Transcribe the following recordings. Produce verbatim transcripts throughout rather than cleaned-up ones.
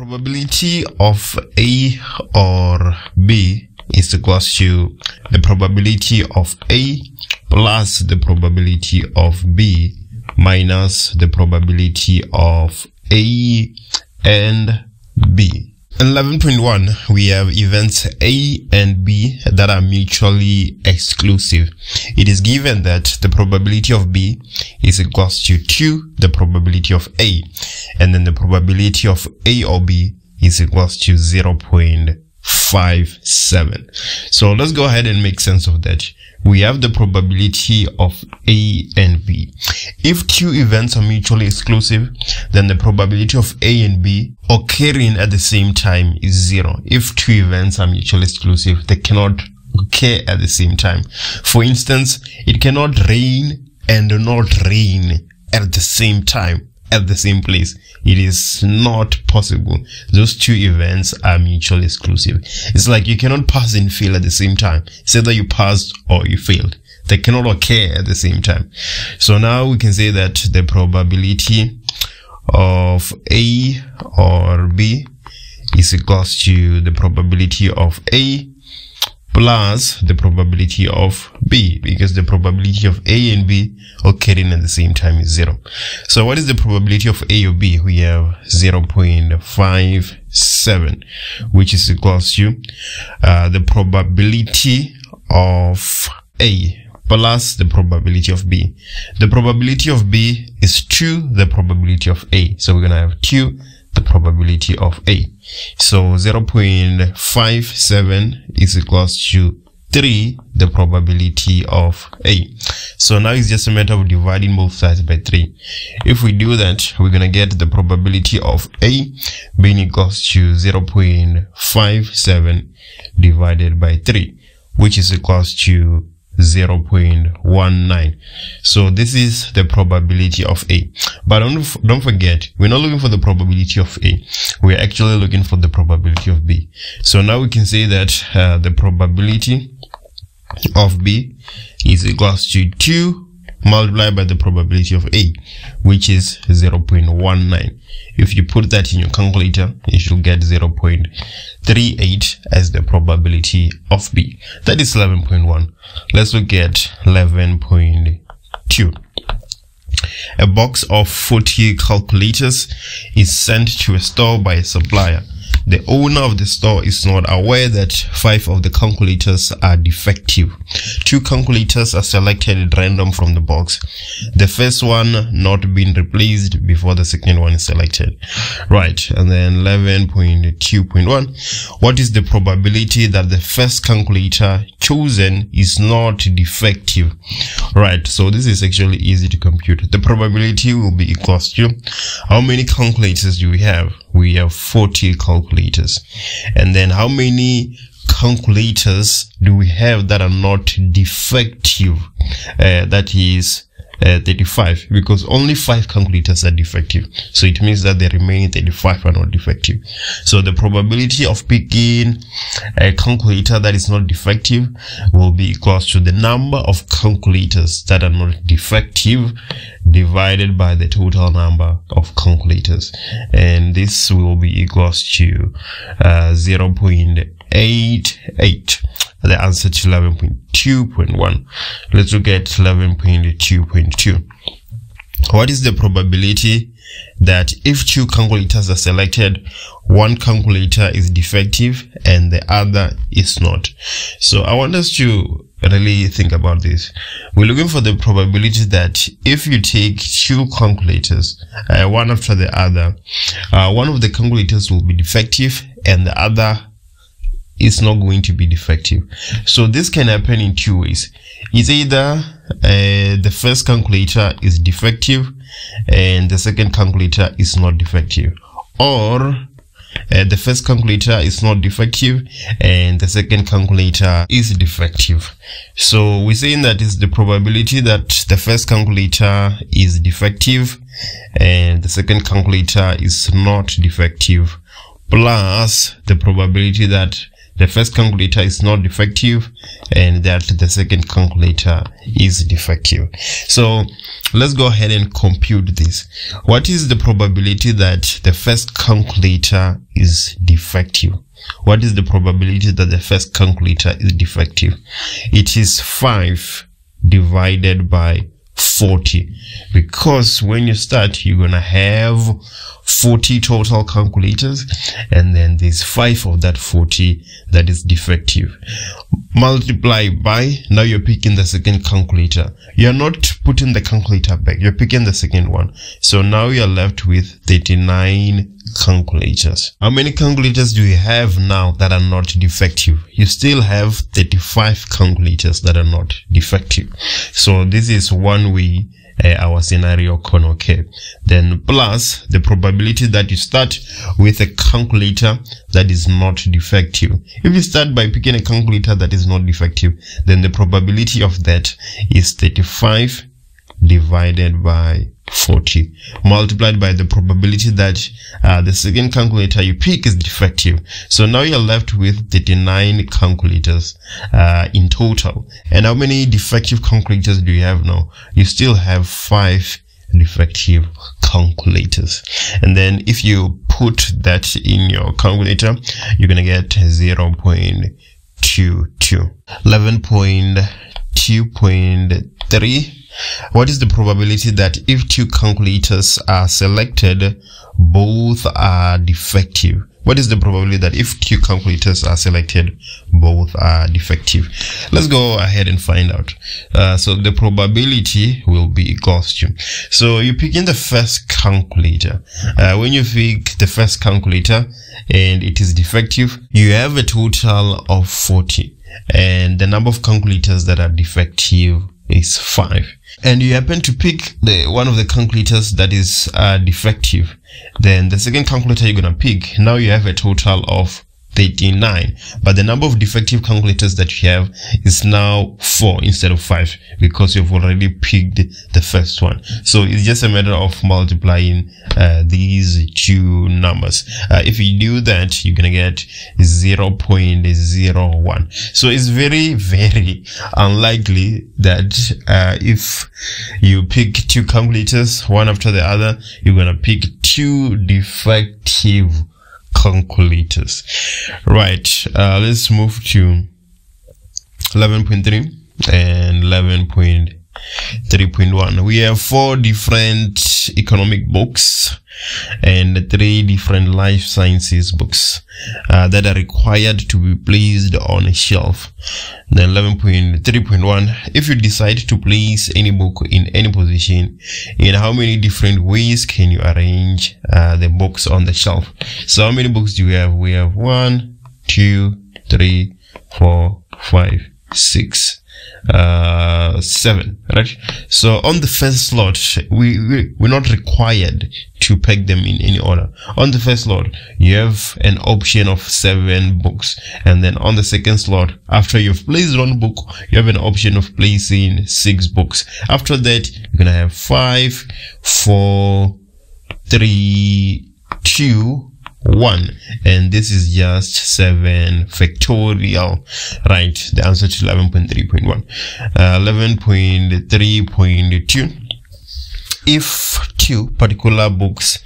probability of A or B is equals to the probability of A plus the probability of B minus the probability of A and B. In eleven point one, we have events A and B that are mutually exclusive. It is given that the probability of B is equals to two the probability of A, and then the probability of A or B is equals to zero point five seven. So let's go ahead and make sense of that. We have the probability of A and B. If two events are mutually exclusive, then the probability of A and B occurring at the same time is zero. If two events are mutually exclusive, they cannot occur at the same time. For instance, it cannot rain and not rain at the same time, at the same place. It is not possible. Those two events are mutually exclusive. It's like you cannot pass and fail at the same time. It's either you passed or you failed. They cannot occur at the same time. So now we can say that the probability of A or B is equals to the probability of A plus the probability of B, because the probability of A and B occurring at the same time is zero. So what is the probability of A or B? We have zero point five seven, which is equals to uh, the probability of A plus the probability of B. The probability of B is two the probability of A, so we're gonna have two the probability of A. So zero point five seven is equals to three the probability of A. So now it's just a matter of dividing both sides by three. If we do that, we're gonna get the probability of A being equals to zero point five seven divided by three, which is equals to zero point one nine. So this is the probability of A. But don't, don't forget, we're not looking for the probability of A. We're actually looking for the probability of B. So now we can say that uh, the probability of B is equals to two multiplied by the probability of A, which is zero point one nine. If you put that in your calculator, you should get zero point three eight as the probability of B. That is eleven point one. Let's look at eleven point two. A box of forty calculators is sent to a store by a supplier. The owner of the store is not aware that five of the calculators are defective. Two calculators are selected at random from the box, the first one not being replaced before the second one is selected. Right, and then eleven point two point one. What is the probability that the first calculator chosen is not defective? Right, so this is actually easy to compute. The probability will be equals to, how many calculators do we have? We have forty calculators. And then how many calculators do we have that are not defective? Uh, that is uh, thirty-five, because only five calculators are defective. So it means that the remaining thirty-five are not defective. So the probability of picking a calculator that is not defective will be equals to the number of calculators that are not defective divided by the total number of calculators, and this will be equals to uh, zero point eight eight, the answer to eleven point two point one. Let's look at eleven point two point two. What is the probability that if two calculators are selected, one calculator is defective and the other is not? So I want us to really think about this. We're looking for the probability that if you take two calculators, uh, one after the other, uh, one of the calculators will be defective and the other is not going to be defective. So this can happen in two ways. It's either uh, the first calculator is defective and the second calculator is not defective, or Uh, the first calculator is not defective and the second calculator is defective. So we're saying that is the probability that the first calculator is defective and the second calculator is not defective, plus the probability that the first calculator is not defective and that the second calculator is defective. So let's go ahead and compute this. What is the probability that the first calculator is defective? What is the probability that the first calculator is defective? It is five divided by forty, because when you start you're gonna have forty total calculators, and then there's five of that forty that is defective. Multiply by, now you're picking the second calculator, you're not putting the calculator back, you're picking the second one. So now you're left with thirty-nine calculators. How many calculators do you have now that are not defective? You still have thirty-five calculators that are not defective. So this is one way Uh, our scenario can occur. Then plus the probability that you start with a calculator that is not defective. If you start by picking a calculator that is not defective, then the probability of that is thirty-five divided by forty, multiplied by the probability that uh, the second calculator you pick is defective. So now you're left with thirty-nine calculators uh, in total. And how many defective calculators do you have now? You still have five defective calculators. And then if you put that in your calculator, you're gonna get zero point two two, eleven point two point three. What is the probability that if two calculators are selected, both are defective? What is the probability that if two calculators are selected, both are defective? Let's go ahead and find out. Uh, so the probability will be equals to, so you pick in the first calculator. Uh, when you pick the first calculator and it is defective, you have a total of forty, and the number of calculators that are defective is five, and you happen to pick the one of the calculators that is uh, defective, then the second calculator you're gonna pick, now you have a total of thirty-nine, but the number of defective calculators that you have is now four instead of five, because you've already picked the first one. So it's just a matter of multiplying uh, these two numbers. Uh, if you do that, you're gonna get zero point zero one. So it's very very unlikely that uh, if you pick two calculators one after the other, you're gonna pick two defective calculators. Right, uh, let's move to eleven point three and eleven point three point one. We have four different economic books and three different life sciences books uh, that are required to be placed on a shelf. Then eleven point three point one, if you decide to place any book in any position, in how many different ways can you arrange uh, the books on the shelf? So how many books do we have? We have one, two, three, four, five, six, uh seven, right? So on the first slot, we, we we're not required to pack them in any order. On the first slot you have an option of seven books, and then on the second slot, after you've placed one book, you have an option of placing six books. After that you're gonna have five four three two one, and this is just seven factorial. Right, the answer to eleven point three point one. Eleven point three point two, if two particular books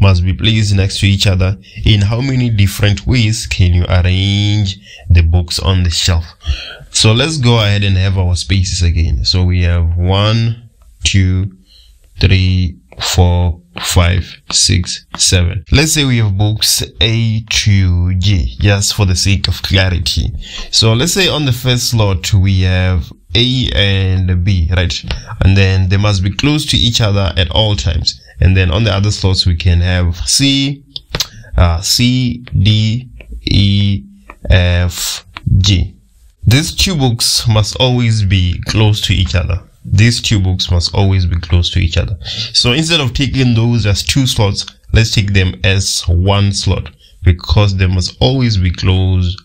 must be placed next to each other, in how many different ways can you arrange the books on the shelf? So let's go ahead and have our spaces again. So we have one two three four five six seven. Let's say we have books A to G, just for the sake of clarity. So let's say on the first slot we have A and B, right? And then they must be close to each other at all times. And then on the other slots we can have C, uh, C, D, E, F, G. These two books must always be close to each other. These two books must always be close to each other. So instead of taking those as two slots, let's take them as one slot, because they must always be close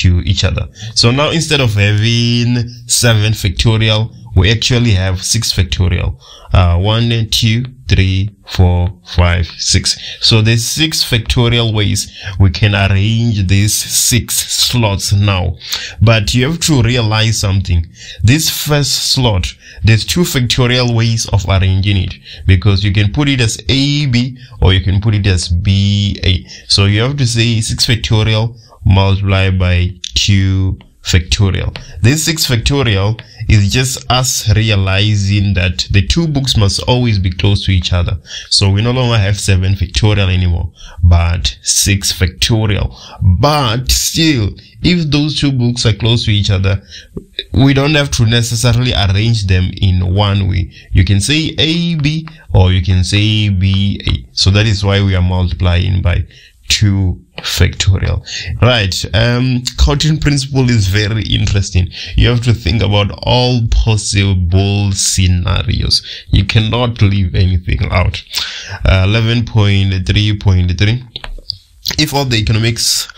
to each other. So now instead of having seven factorial, we actually have six factorial, uh, one, two, three, four, five, six. So there's six factorial ways we can arrange these six slots now. But you have to realize something. This first slot, there's two factorial ways of arranging it, because you can put it as A B or you can put it as B A. So you have to say six factorial multiplied by two factorial. This six factorial is just us realizing that the two books must always be close to each other. So we no longer have seven factorial anymore, but six factorial. But still, if those two books are close to each other, we don't have to necessarily arrange them in one way. You can say A B or you can say B A. So that is why we are multiplying by two factorial. Right, um Cauchy's principle is very interesting. You have to think about all possible scenarios. You cannot leave anything out. uh, eleven point three point three, if all the economics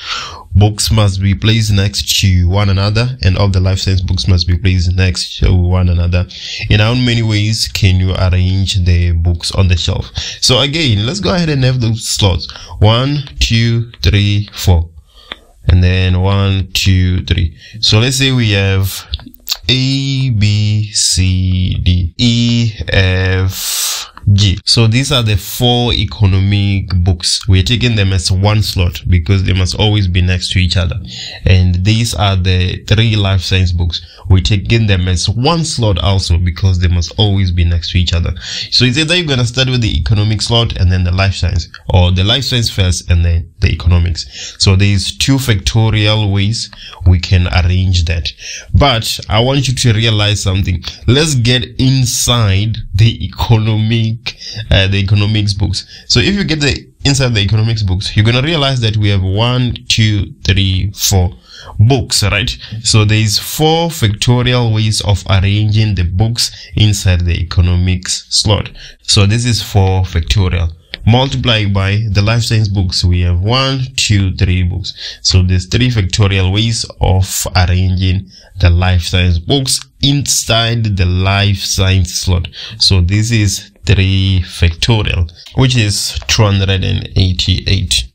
books must be placed next to one another and all the life science books must be placed next to one another, in how many ways can you arrange the books on the shelf? So again, let's go ahead and have those slots. One two three four, and then one two three. So let's say we have A, B, C, D, E, F, G. So these are the four economic books. We're taking them as one slot because they must always be next to each other. And these are the three life science books. We're taking them as one slot also because they must always be next to each other. So it's either you're going to start with the economic slot and then the life science, or the life science first and then the economics. So there's two factorial ways we can arrange that. But I want you to realize something. Let's get inside the economic Uh, the economics books. So if you get the inside the economics books, you're gonna realize that we have one, two, three, four books, right? So there is four factorial ways of arranging the books inside the economics slot. So this is four factorial. Multiplied by the life science books, we have one, two, three books. So there's three factorial ways of arranging the life science books inside the life science slot. So this is three factorial, which is two hundred eighty-eight.